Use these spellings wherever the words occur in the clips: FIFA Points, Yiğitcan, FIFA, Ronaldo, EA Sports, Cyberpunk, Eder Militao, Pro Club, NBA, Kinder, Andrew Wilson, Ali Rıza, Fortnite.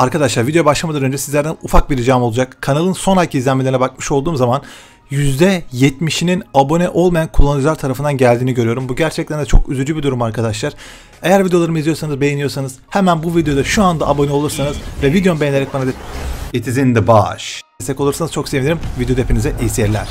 Arkadaşlar video başlamadan önce sizlerden ufak bir ricam olacak. Kanalın son ayki izlenmelerine bakmış olduğum zaman %70'inin abone olmayan kullanıcılar tarafından geldiğini görüyorum. Bu gerçekten de çok üzücü bir durum arkadaşlar. Eğer videolarımı izliyorsanız, beğeniyorsanız hemen bu videoda şu anda abone olursanız ve videomu beğenerek bana "It is in the baş" destek olursanız çok sevinirim. Videoda hepinize iyi seyirler.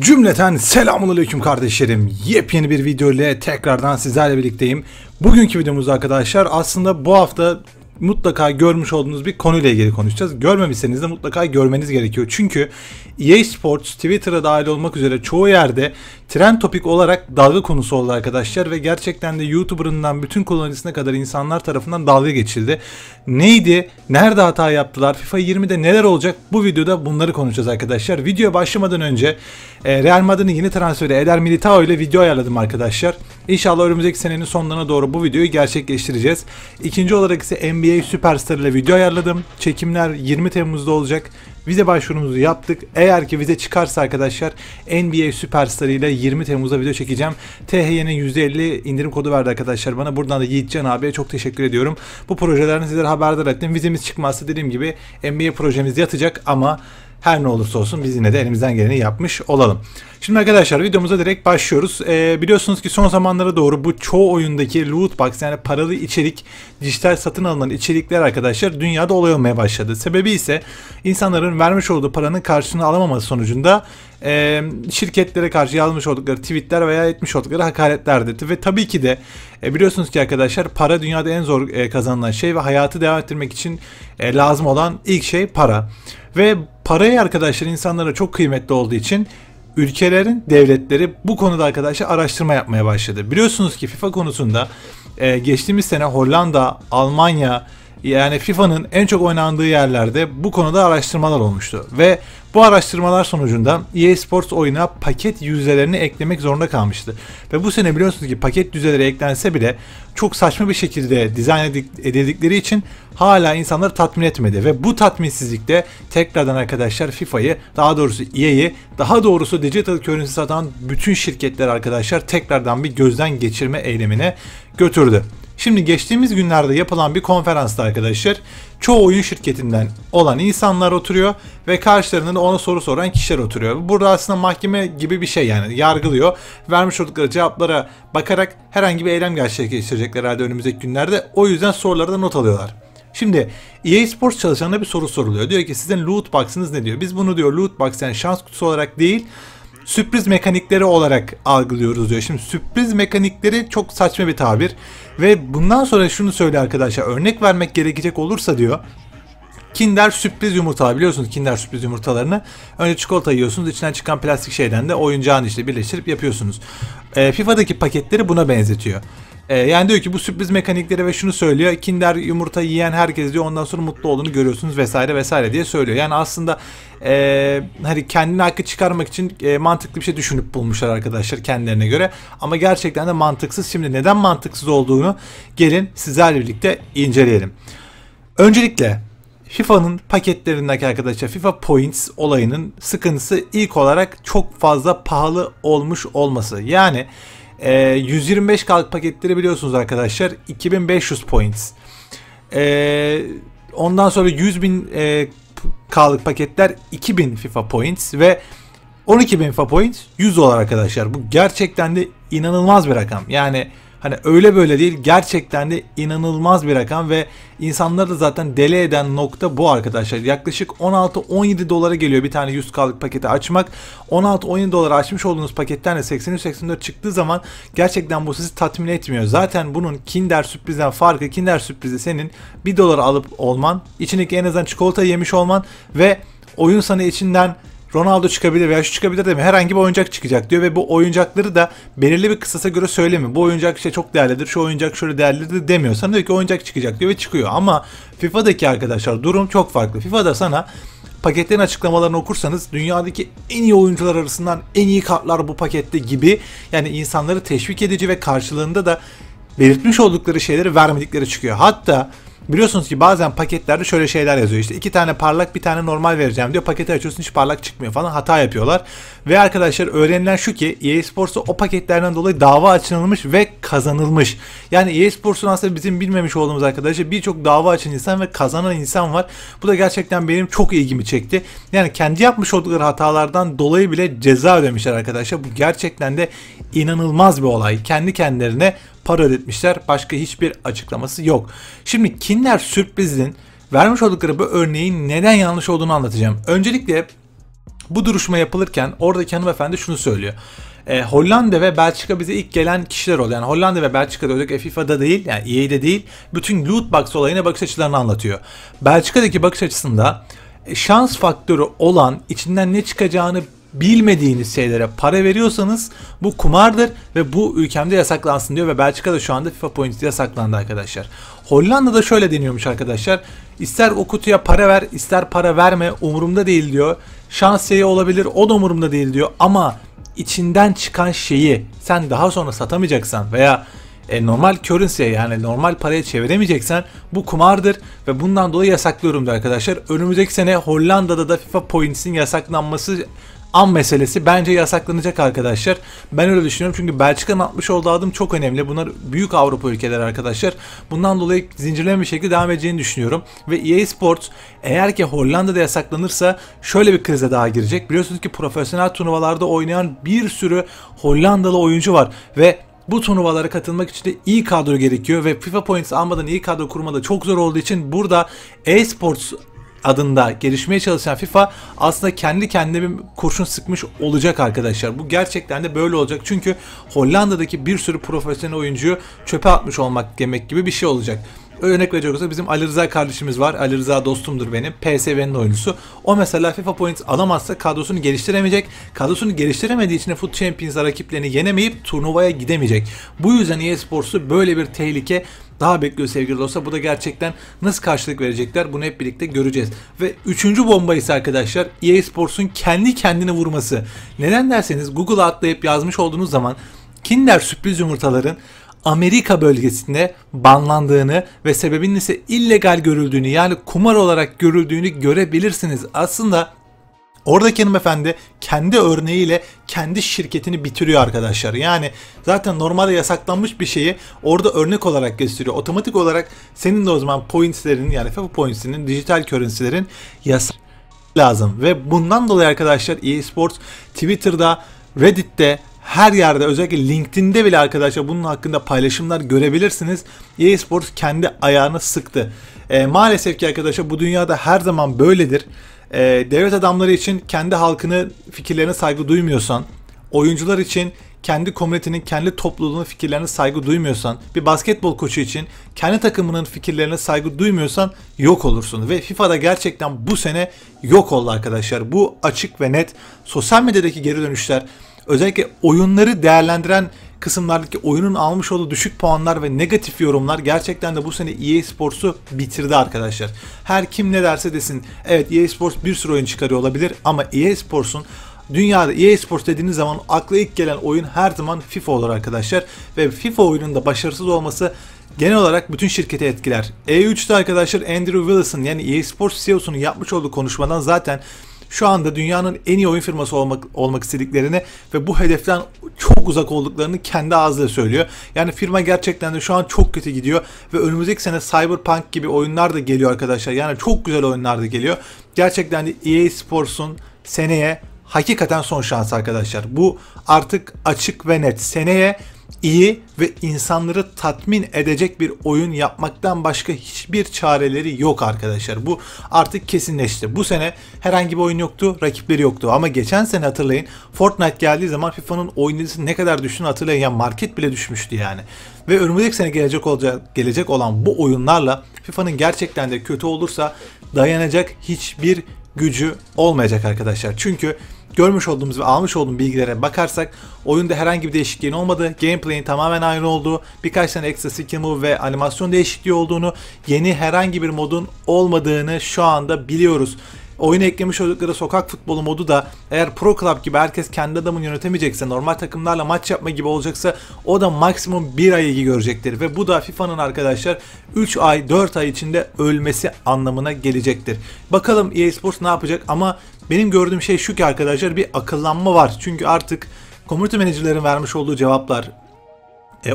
Cümleten selamünaleyküm kardeşlerim. Yepyeni bir video ile tekrardan sizlerle birlikteyim. Bugünkü videomuzda arkadaşlar aslında bu hafta mutlaka görmüş olduğunuz bir konuyla ilgili konuşacağız. Görmemişseniz de mutlaka görmeniz gerekiyor. Çünkü EA Sports Twitter'a dahil olmak üzere çoğu yerde trend topik olarak dalga konusu oldu arkadaşlar. Ve gerçekten de YouTuber'ından bütün kullanıcısına kadar insanlar tarafından dalga geçildi. Neydi? Nerede hata yaptılar? FIFA 20'de neler olacak? Bu videoda bunları konuşacağız arkadaşlar. Videoya başlamadan önce Real Madrid'in yeni transferi Eder Militao ile video ayarladım arkadaşlar. İnşallah önümüzdeki senenin sonlarına doğru bu videoyu gerçekleştireceğiz. İkinci olarak ise NBA Superstar ile video ayarladım. Çekimler 20 Temmuz'da olacak. Vize başvurumuzu yaptık. Eğer ki vize çıkarsa arkadaşlar NBA Superstar ile 20 Temmuz'da video çekeceğim. THY'nin %50 indirim kodu verdi arkadaşlar bana. Buradan da Yiğitcan abiye çok teşekkür ediyorum. Bu projelerden sizlere haberdar ettim. Vizemiz çıkmazsa dediğim gibi NBA projemiz yatacak ama her ne olursa olsun biz yine de elimizden geleni yapmış olalım. Şimdi arkadaşlar videomuza direkt başlıyoruz. Biliyorsunuz ki son zamanlara doğru bu çoğu oyundaki loot box, yani paralı içerik, dijital satın alınan içerikler arkadaşlar dünyada olay olmaya başladı. Sebebi ise insanların vermiş olduğu paranın karşılığını alamaması sonucunda şirketlere karşı yazmış oldukları tweetler veya etmiş oldukları hakaretlerdir. Ve tabii ki de biliyorsunuz ki arkadaşlar para dünyada en zor kazanılan şey ve hayatı devam ettirmek için lazım olan ilk şey para. Ve parayı arkadaşlar insanlara çok kıymetli olduğu için ülkelerin devletleri bu konuda arkadaşlar araştırma yapmaya başladı. Biliyorsunuz ki FIFA konusunda geçtiğimiz sene Hollanda, Almanya, yani FIFA'nın en çok oynandığı yerlerde bu konuda araştırmalar olmuştu. Ve bu araştırmalar sonucunda EA Sports oyuna paket yüzdelerini eklemek zorunda kalmıştı. Ve bu sene biliyorsunuz ki paket yüzdeleri eklense bile çok saçma bir şekilde dizayn edildikleri için hala insanları tatmin etmedi. Ve bu tatminsizlikte tekrardan arkadaşlar FIFA'yı, daha doğrusu EA'yi, daha doğrusu digital currency satan bütün şirketler arkadaşlar tekrardan bir gözden geçirme eylemine götürdü. Şimdi geçtiğimiz günlerde yapılan bir konferansta arkadaşlar çoğu oyun şirketinden olan insanlar oturuyor ve karşılarında ona soru soran kişiler oturuyor. Burada aslında mahkeme gibi bir şey, yani yargılıyor. Vermiş oldukları cevaplara bakarak herhangi bir eylem gerçekleştirecekler herhalde önümüzdeki günlerde. O yüzden soruları da not alıyorlar. Şimdi EA Sports çalışanına bir soru soruluyor. Diyor ki sizin loot box'ınız ne diyor? Biz bunu diyor loot box, yani şans kutusu olarak değil, sürpriz mekanikleri olarak algılıyoruz diyor. Şimdi sürpriz mekanikleri çok saçma bir tabir. Ve bundan sonra şunu söyle arkadaşlar, örnek vermek gerekecek olursa diyor, Kinder sürpriz yumurta, biliyorsunuz Kinder sürpriz yumurtalarını önce çikolata yiyorsunuz, içinden çıkan plastik şeyden de oyuncağın işte birleştirip yapıyorsunuz. FIFA'daki paketleri buna benzetiyor. Yani diyor ki bu sürpriz mekanikleri ve şunu söylüyor, Kinder yumurta yiyen herkes diyor ondan sonra mutlu olduğunu görüyorsunuz vesaire vesaire diye söylüyor. Yani aslında hani kendine hakkı çıkarmak için mantıklı bir şey düşünüp bulmuşlar arkadaşlar kendilerine göre. Ama gerçekten de mantıksız. Şimdi neden mantıksız olduğunu gelin sizlerle birlikte inceleyelim. Öncelikle FIFA'nın paketlerindeki arkadaşlar FIFA Points olayının sıkıntısı ilk olarak çok fazla pahalı olmuş olması. Yani 125 kalk paketleri biliyorsunuz arkadaşlar 2500 points. Ondan sonra 100.000 kalk paketler 2000 FIFA points ve 12.000 FIFA points $100 arkadaşlar. Bu gerçekten de inanılmaz bir rakam. Yani hani öyle böyle değil, gerçekten de inanılmaz bir rakam ve insanları da zaten deli eden nokta bu arkadaşlar. Yaklaşık 16-17 dolara geliyor bir tane 100K'lık paketi açmak. 16-17 dolara açmış olduğunuz paketten de 83-84 çıktığı zaman gerçekten bu sizi tatmin etmiyor. Zaten bunun Kinder sürprizden farkı, Kinder sürprizi senin 1 dolara alıp olman, içindeki en azından çikolata yemiş olman ve oyun sana içinden Ronaldo çıkabilir veya şu çıkabilir değil mi? Herhangi bir oyuncak çıkacak diyor ve bu oyuncakları da belirli bir kısasa göre söylemiyor. Bu oyuncak işte çok değerlidir, şu oyuncak şöyle değerlidir demiyor. Sana diyor ki oyuncak çıkacak diyor ve çıkıyor. Ama FIFA'daki arkadaşlar durum çok farklı. FIFA'da sana paketlerin açıklamalarını okursanız dünyadaki en iyi oyuncular arasından en iyi kartlar bu pakette gibi, yani insanları teşvik edici ve karşılığında da belirtmiş oldukları şeyleri vermedikleri çıkıyor. Hatta Biliyorsunuz ki bazen paketlerde şöyle şeyler yazıyor. İşte 2 tane parlak, bir tane normal vereceğim diyor. Paketi açıyorsun, hiç parlak çıkmıyor falan, hata yapıyorlar. Ve arkadaşlar öğrenilen şu ki EA Sports'a o paketlerden dolayı dava açılmış ve kazanılmış. Yani EA Sports'un aslında bizim bilmemiş olduğumuz arkadaşlar birçok dava açan insan ve kazanan insan var. Bu da gerçekten benim çok ilgimi çekti. Yani kendi yapmış oldukları hatalardan dolayı bile ceza ödemişler arkadaşlar. Bu gerçekten de inanılmaz bir olay. Kendi kendilerine para ödetmişler. Başka hiçbir açıklaması yok. Şimdi Kinder sürprizin vermiş oldukları bu örneğin neden yanlış olduğunu anlatacağım. Öncelikle bu duruşma yapılırken oradaki hanımefendi şunu söylüyor. Hollanda ve Belçika bize ilk gelen kişiler oldu. Yani Hollanda ve Belçika'da özellikle FIFA'da değil, yani EA'de değil, bütün loot box olayına bakış açılarını anlatıyor. Belçika'daki bakış açısında şans faktörü olan, içinden ne çıkacağını bilmediğiniz şeylere para veriyorsanız bu kumardır ve bu ülkemde yasaklansın diyor ve Belçika'da şu anda FIFA Points yasaklandı arkadaşlar. Hollanda'da şöyle deniyormuş arkadaşlar. İster o kutuya para ver, ister para verme, umurumda değil diyor. Şans şeyi olabilir, o da umurumda değil diyor ama içinden çıkan şeyi sen daha sonra satamayacaksan veya normal currency'ye, yani normal paraya çeviremeyeceksen bu kumardır ve bundan dolayı yasaklıyorum diyor arkadaşlar. Önümüzdeki sene Hollanda'da da FIFA Points'in yasaklanması an meselesi bence yasaklanacak arkadaşlar. Ben öyle düşünüyorum çünkü Belçika'nın atmış olduğu adım çok önemli. Bunlar büyük Avrupa ülkeleri arkadaşlar. Bundan dolayı zincirleme bir şekilde devam edeceğini düşünüyorum. Ve EA Sports eğer ki Hollanda'da yasaklanırsa şöyle bir krize daha girecek. Biliyorsunuz ki profesyonel turnuvalarda oynayan bir sürü Hollandalı oyuncu var ve bu turnuvalara katılmak için de iyi kadro gerekiyor ve FIFA Points almadan iyi kadro kurmada çok zor olduğu için burada EA Sports adında gelişmeye çalışan FIFA aslında kendi kendine bir kurşun sıkmış olacak arkadaşlar. Bu gerçekten de böyle olacak. Çünkü Hollanda'daki bir sürü profesyonel oyuncuyu çöpe atmış olmak demek gibi bir şey olacak. Örnek verecek olursa bizim Ali Rıza kardeşimiz var. Ali Rıza dostumdur benim. PSV'nin oyuncusu. O mesela FIFA Points alamazsa kadrosunu geliştiremeyecek. Kadrosunu geliştiremediği için de Foot Champions rakiplerini yenemeyip turnuvaya gidemeyecek. Bu yüzden EA Sports'u böyle bir tehlike daha bekliyor sevgili dostlar. Bu da gerçekten nasıl karşılık verecekler bunu hep birlikte göreceğiz. Ve 3. bomba ise arkadaşlar EA Sports'un kendi kendine vurması. Neden derseniz Google'a atlayıp yazmış olduğunuz zaman Kinder sürpriz yumurtaların Amerika bölgesinde banlandığını ve sebebinin ise illegal görüldüğünü, yani kumar olarak görüldüğünü görebilirsiniz. Aslında oradaki hanımefendi kendi örneğiyle kendi şirketini bitiriyor arkadaşlar. Yani zaten normalde yasaklanmış bir şeyi orada örnek olarak gösteriyor. Otomatik olarak senin de o zaman points'lerin, yani FIFA Points'inin, dijital currency'lerin yasak lazım. Ve bundan dolayı arkadaşlar EA Sports Twitter'da, Reddit'te, her yerde, özellikle LinkedIn'de bile arkadaşlar bunun hakkında paylaşımlar görebilirsiniz. EA Sports kendi ayağını sıktı. Maalesef ki arkadaşlar bu dünyada her zaman böyledir. Devlet adamları için kendi halkını, fikirlerine saygı duymuyorsan, oyuncular için kendi komünitinin, kendi topluluğunun fikirlerine saygı duymuyorsan, bir basketbol koçu için kendi takımının fikirlerine saygı duymuyorsan yok olursun. Ve FIFA'da gerçekten bu sene yok oldu arkadaşlar. Bu açık ve net. Sosyal medyadaki geri dönüşler, özellikle oyunları değerlendiren kısımlardaki oyunun almış olduğu düşük puanlar ve negatif yorumlar gerçekten de bu sene EA Sports'u bitirdi arkadaşlar. Her kim ne derse desin, evet EA Sports bir sürü oyun çıkarıyor olabilir ama EA Sports'un, dünyada EA Sports dediğiniz zaman akla ilk gelen oyun her zaman FIFA olur arkadaşlar. Ve FIFA oyunun da başarısız olması genel olarak bütün şirketi etkiler. E3'te arkadaşlar Andrew Wilson, yani EA Sports CEO'sunun yapmış olduğu konuşmadan zaten şu anda dünyanın en iyi oyun firması olmak istediklerini ve bu hedeften çok uzak olduklarını kendi ağzıyla söylüyor. Yani firma gerçekten de şu an çok kötü gidiyor ve önümüzdeki sene Cyberpunk gibi oyunlar da geliyor arkadaşlar. Yani çok güzel oyunlar da geliyor. Gerçekten de EA Sports'un seneye hakikaten son şansı arkadaşlar. Bu artık açık ve net. Seneye iyi ve insanları tatmin edecek bir oyun yapmaktan başka hiçbir çareleri yok arkadaşlar. Bu artık kesinleşti. Bu sene herhangi bir oyun yoktu, rakipleri yoktu. Ama geçen sene hatırlayın, Fortnite geldiği zaman FIFA'nın oyuncusu ne kadar düştüğünü hatırlayın. Yani market bile düşmüştü yani. Ve önümüzdeki sene gelecek olan bu oyunlarla FIFA'nın gerçekten de kötü olursa dayanacak hiçbir gücü olmayacak arkadaşlar. Çünkü görmüş olduğumuz ve almış olduğum bilgilere bakarsak oyunda herhangi bir değişikliğin olmadığı, gameplay'in tamamen aynı olduğu, birkaç tane ekstra skill move ve animasyon değişikliği olduğunu, yeni herhangi bir modun olmadığını şu anda biliyoruz. Oyuna eklemiş oldukları sokak futbolu modu da eğer Pro Club gibi herkes kendi adamını yönetemeyecekse, normal takımlarla maç yapma gibi olacaksa o da maksimum 1 ay ilgi görecektir. Ve bu da FIFA'nın arkadaşlar 3 ay 4 ay içinde ölmesi anlamına gelecektir. Bakalım EA Sports ne yapacak, ama benim gördüğüm şey şu ki arkadaşlar, bir akıllanma var. Çünkü artık community manager'ların vermiş olduğu cevaplar,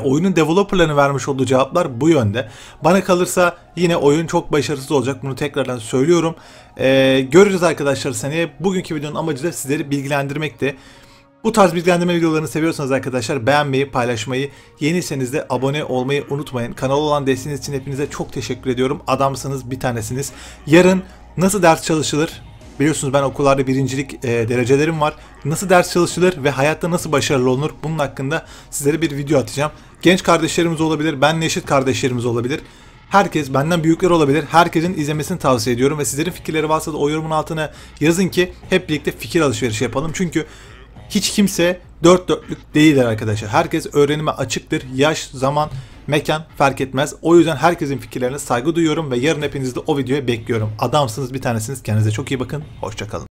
oyunun developerlarının vermiş olduğu cevaplar bu yönde. Bana kalırsa yine oyun çok başarısız olacak. Bunu tekrardan söylüyorum. Göreceğiz arkadaşlar seneye. Bugünkü videonun amacı da sizleri bilgilendirmekti. Bu tarz bilgilendirme videolarını seviyorsanız arkadaşlar beğenmeyi, paylaşmayı, yeniyseniz de abone olmayı unutmayın. Kanala olan desteğiniz için hepinize çok teşekkür ediyorum. Adamsınız, bir tanesiniz. Yarın nasıl ders çalışılır? Biliyorsunuz ben okullarda birincilik derecelerim var. Nasıl ders çalışılır ve hayatta nasıl başarılı olunur? Bunun hakkında sizlere bir video atacağım. Genç kardeşlerimiz olabilir, benle eşit kardeşlerimiz olabilir. Herkes, benden büyükler olabilir. Herkesin izlemesini tavsiye ediyorum ve sizlerin fikirleri varsa da o yorumun altına yazın ki hep birlikte fikir alışverişi yapalım. Çünkü hiç kimse dört dörtlük değildir arkadaşlar. Herkes öğrenime açıktır. Yaş, zaman, mekan fark etmez. O yüzden herkesin fikirlerine saygı duyuyorum ve yarın hepinizi de o videoya bekliyorum. Adamsınız, bir tanesiniz. Kendinize çok iyi bakın. Hoşça kalın.